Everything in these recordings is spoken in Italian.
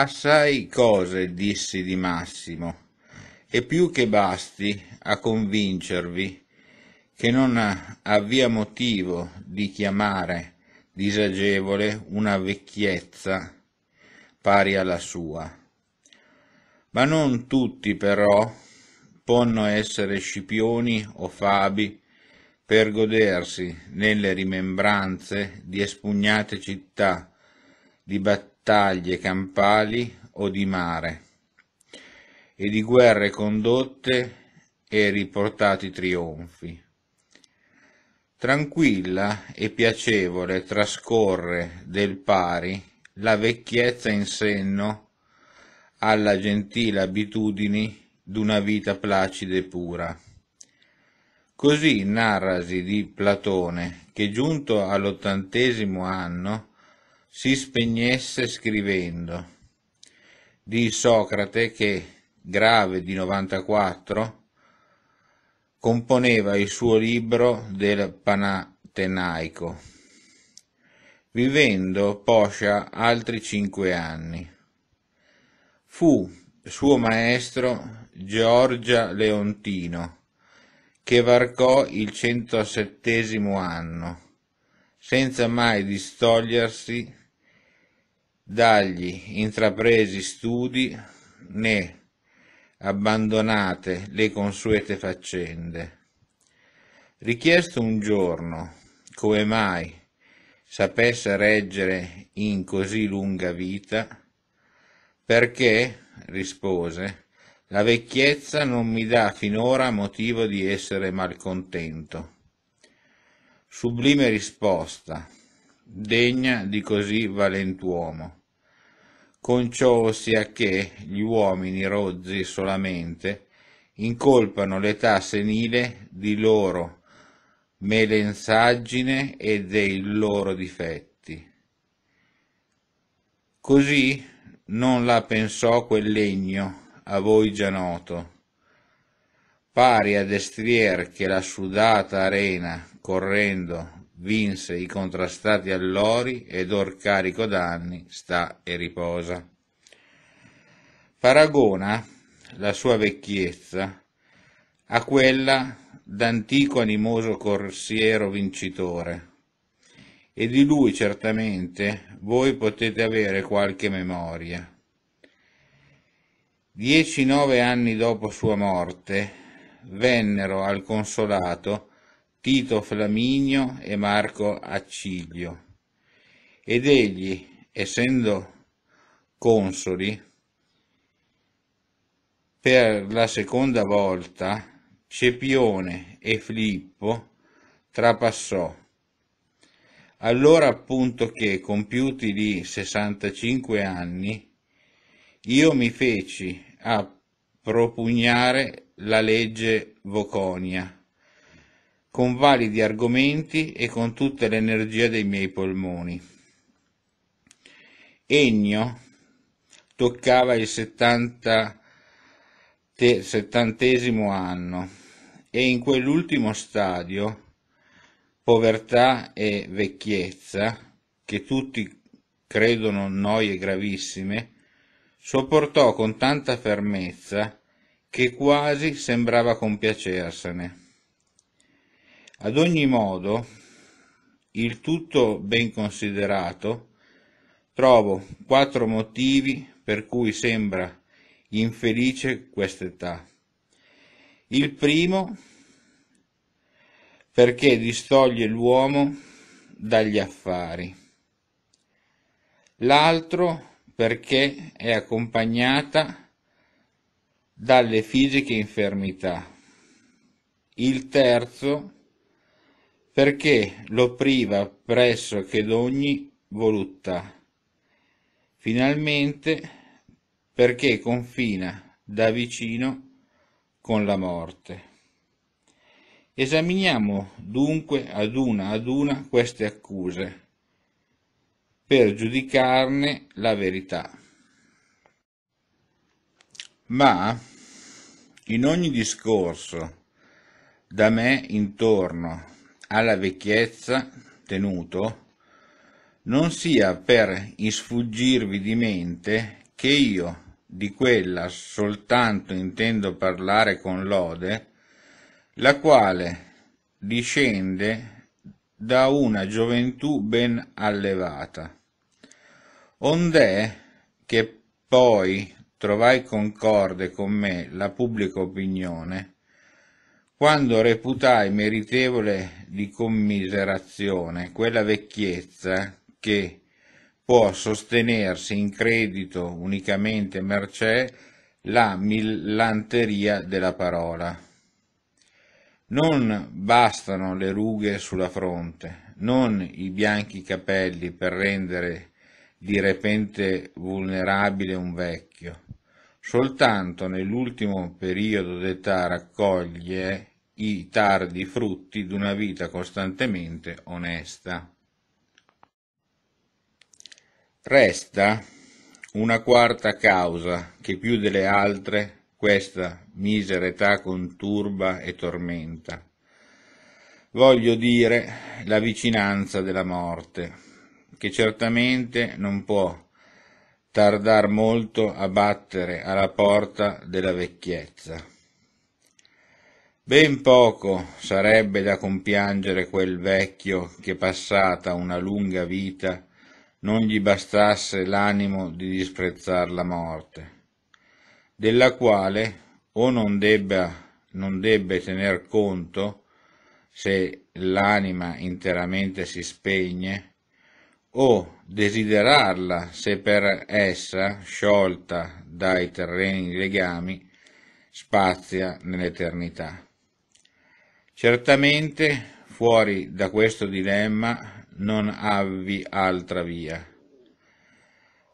Assai cose dissi di Massimo, e più che basti a convincervi che non avvia motivo di chiamare disagevole una vecchiezza pari alla sua. Ma non tutti però ponno essere Scipioni o Fabi per godersi nelle rimembranze di espugnate città, di battaglie campali o di mare, e di guerre condotte e riportati trionfi. Tranquilla e piacevole trascorre del pari la vecchiezza in senno alla gentile abitudini d'una vita placida e pura. Così narrasi di Platone, che giunto all'80° anno si spegnesse scrivendo, di Socrate che, grave di 94, componeva il suo libro del Panatenaico, vivendo poscia altri 5 anni. Fu suo maestro Giorgia Leontino, che varcò il 107° anno, senza mai distogliersi dagli intrapresi studi né abbandonate le consuete faccende. Richiesto un giorno come mai sapesse reggere in così lunga vita, «Perché», rispose, «la vecchiezza non mi dà finora motivo di essere malcontento». Sublime risposta, degna di così valentuomo, con ciò ossia che gli uomini rozzi solamente incolpano l'età senile di loro melensaggine e dei loro difetti. Così non la pensò quel legno, a voi già noto, pari a destrier che la sudata arena, correndo, vinse i contrastati allori ed or carico d'anni sta e riposa. Paragona la sua vecchiezza a quella d'antico animoso corsiero vincitore, e di lui certamente voi potete avere qualche memoria. 19 anni dopo sua morte vennero al consolato Tito Flaminio e Marco Acciglio, ed egli, essendo consoli, per la seconda volta Scipione e Filippo trapassò. Allora appunto che, compiuti di 65 anni, io mi feci a propugnare la legge Voconia, con validi argomenti e con tutta l'energia dei miei polmoni. Ennio toccava il 70° anno, e in quell'ultimo stadio, povertà e vecchiezza, che tutti credono noie gravissime, sopportò con tanta fermezza che quasi sembrava compiacersene. Ad ogni modo, il tutto ben considerato, trovo 4 motivi per cui sembra infelice quest'età. Il primo, perché distoglie l'uomo dagli affari. L'altro, perché è accompagnata dalle fisiche infermità. Il terzo, perché lo priva pressoché d'ogni voluttà. Finalmente, perché confina da vicino con la morte. Esaminiamo dunque ad una queste accuse, per giudicarne la verità. Ma in ogni discorso da me intorno alla vecchiezza tenuto, non sia per isfuggirvi di mente che io di quella soltanto intendo parlare con lode, la quale discende da una gioventù ben allevata. Ond'è che poi trovai concorde con me la pubblica opinione, quando reputai meritevole di commiserazione quella vecchiezza che può sostenersi in credito unicamente mercé la millanteria della parola. Non bastano le rughe sulla fronte, non i bianchi capelli per rendere di repente vulnerabile un vecchio. Soltanto nell'ultimo periodo d'età raccoglie i tardi frutti di una vita costantemente onesta. Resta una quarta causa che più delle altre questa misera età conturba e tormenta. Voglio dire la vicinanza della morte, che certamente non può tardar molto a battere alla porta della vecchiezza. Ben poco sarebbe da compiangere quel vecchio che, passata una lunga vita, non gli bastasse l'animo di disprezzar la morte, della quale o non debbe tener conto se l'anima interamente si spegne, o desiderarla se per essa, sciolta dai terreni legami, spazia nell'eternità. Certamente fuori da questo dilemma non avvi altra via.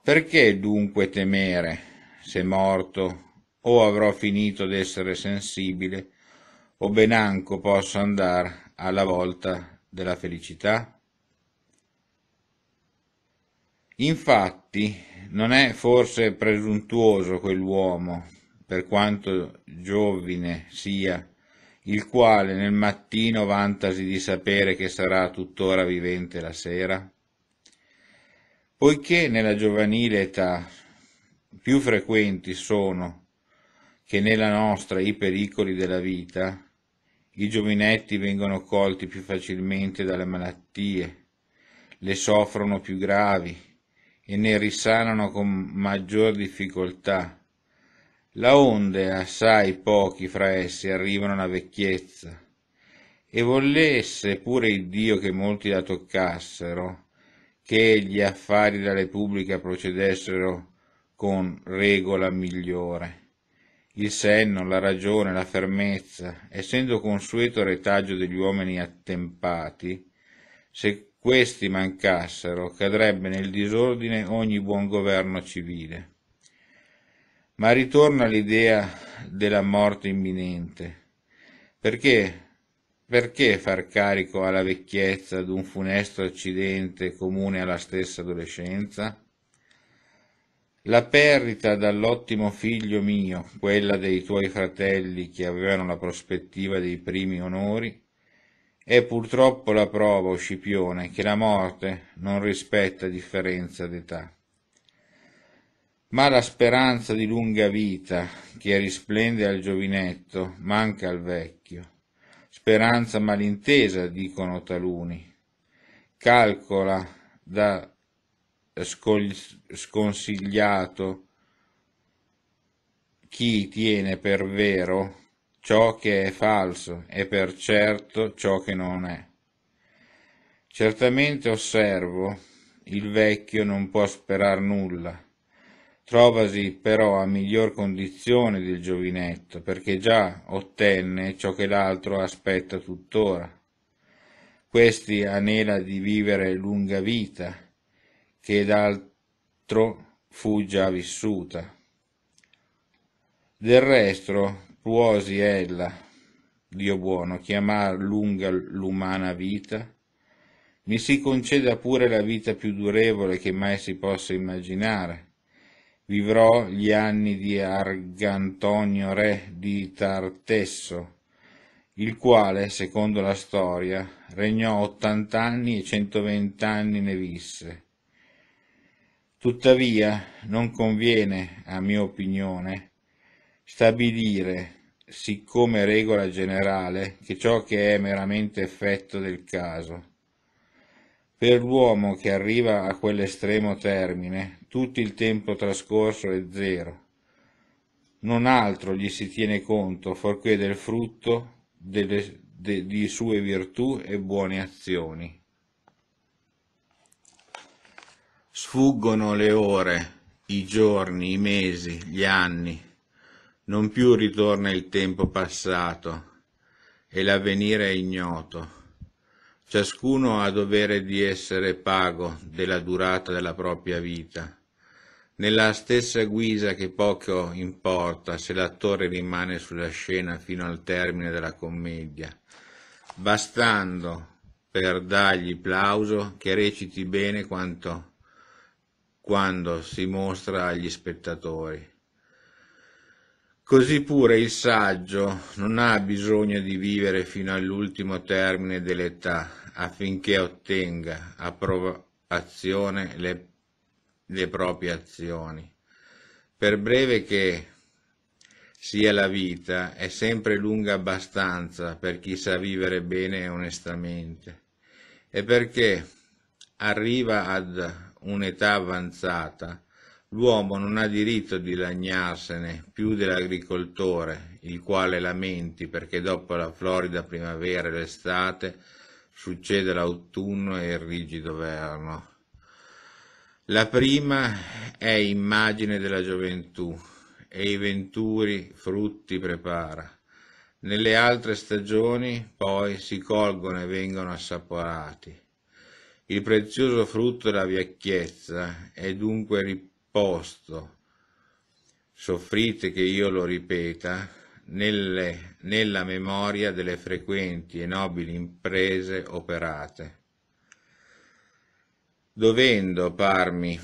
Perché dunque temere se morto o avrò finito d'essere sensibile, o ben anco posso andar alla volta della felicità? Infatti, non è forse presuntuoso quell'uomo, per quanto giovine sia, il quale nel mattino vantasi di sapere che sarà tuttora vivente la sera? Poiché nella giovanile età più frequenti sono, che nella nostra, i pericoli della vita, i giovinetti vengono colti più facilmente dalle malattie, le soffrono più gravi, e ne risanano con maggior difficoltà, laonde assai pochi fra essi arrivano alla vecchiezza, e volesse pure Iddio che molti la toccassero, che gli affari della Repubblica procedessero con regola migliore. Il senno, la ragione, la fermezza, essendo consueto retaggio degli uomini attempati, se questi mancassero, cadrebbe nel disordine ogni buon governo civile. Ma ritorna l'idea della morte imminente. Perché far carico alla vecchiezza d'un funesto accidente comune alla stessa adolescenza? La perdita dall'ottimo figlio mio, quella dei tuoi fratelli che avevano la prospettiva dei primi onori, è purtroppo la prova, o Scipione, che la morte non rispetta differenza d'età. Ma la speranza di lunga vita, che risplende al giovinetto, manca al vecchio. Speranza malintesa, dicono taluni. Calcola da sconsigliato chi tiene per vero ciò che è falso e per certo ciò che non è. Certamente osservo, il vecchio non può sperar nulla, trovasi però a miglior condizione del giovinetto, perché già ottenne ciò che l'altro aspetta tuttora. Questi anela di vivere lunga vita, che d'altro fu già vissuta. Del resto, puosi ella, Dio buono, chiamar lunga l'umana vita? Mi si conceda pure la vita più durevole che mai si possa immaginare. Vivrò gli anni di Argantonio, re di Tartesso, il quale, secondo la storia, regnò 80 anni e 120 anni ne visse. Tuttavia, non conviene, a mia opinione, stabilire, siccome regola generale, che ciò che è meramente effetto del caso. Per l'uomo che arriva a quell'estremo termine, tutto il tempo trascorso è zero. Non altro gli si tiene conto, forché del frutto di sue virtù e buone azioni. Sfuggono le ore, i giorni, i mesi, gli anni, non più ritorna il tempo passato, e l'avvenire è ignoto. Ciascuno ha dovere di essere pago della durata della propria vita, nella stessa guisa che poco importa se l'attore rimane sulla scena fino al termine della commedia, bastando per dargli plauso che reciti bene quanto quando si mostra agli spettatori. Così pure il saggio non ha bisogno di vivere fino all'ultimo termine dell'età affinché ottenga approvazione le proprie azioni. Per breve che sia la vita, è sempre lunga abbastanza per chi sa vivere bene e onestamente, e perché arriva ad un'età avanzata, l'uomo non ha diritto di lagnarsene più dell'agricoltore, il quale lamenti perché dopo la florida primavera e l'estate succede l'autunno e il rigido verno. La prima è immagine della gioventù e i venturi frutti prepara. Nelle altre stagioni poi si colgono e vengono assaporati. Il prezioso frutto della vecchiezza è dunque riposto, soffrite che io lo ripeta, nella memoria delle frequenti e nobili imprese operate, dovendo parmi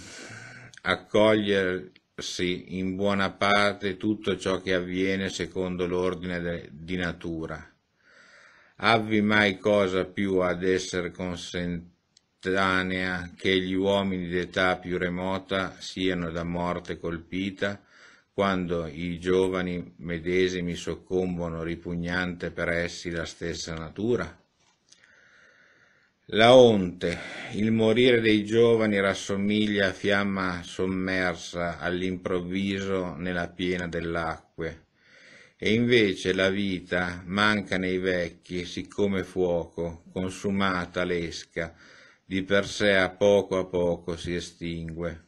accogliersi in buona parte tutto ciò che avviene secondo l'ordine di natura. Avvi mai cosa più ad essere consentita che gli uomini d'età più remota siano da morte colpita, quando i giovani medesimi soccombono ripugnante per essi la stessa natura? Laonte, il morire dei giovani rassomiglia a fiamma sommersa all'improvviso nella piena dell'acque, e invece la vita manca nei vecchi, siccome fuoco, consumata l'esca, di per sé a poco si estingue.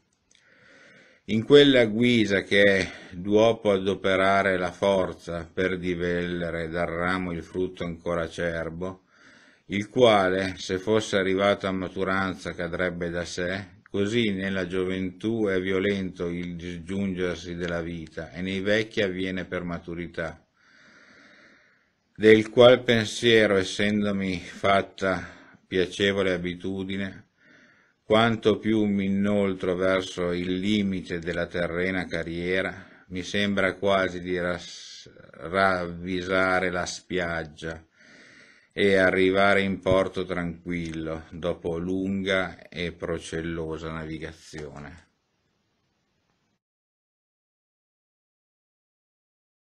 In quella guisa che è d'uopo ad operare la forza per divellere dal ramo il frutto ancora acerbo, il quale, se fosse arrivato a maturanza, cadrebbe da sé, così nella gioventù è violento il disgiungersi della vita, e nei vecchi avviene per maturità, del qual pensiero, essendomi fatta piacevole abitudine, quanto più m'inoltro verso il limite della terrena carriera, mi sembra quasi di ravvisare la spiaggia e arrivare in porto tranquillo dopo lunga e procellosa navigazione.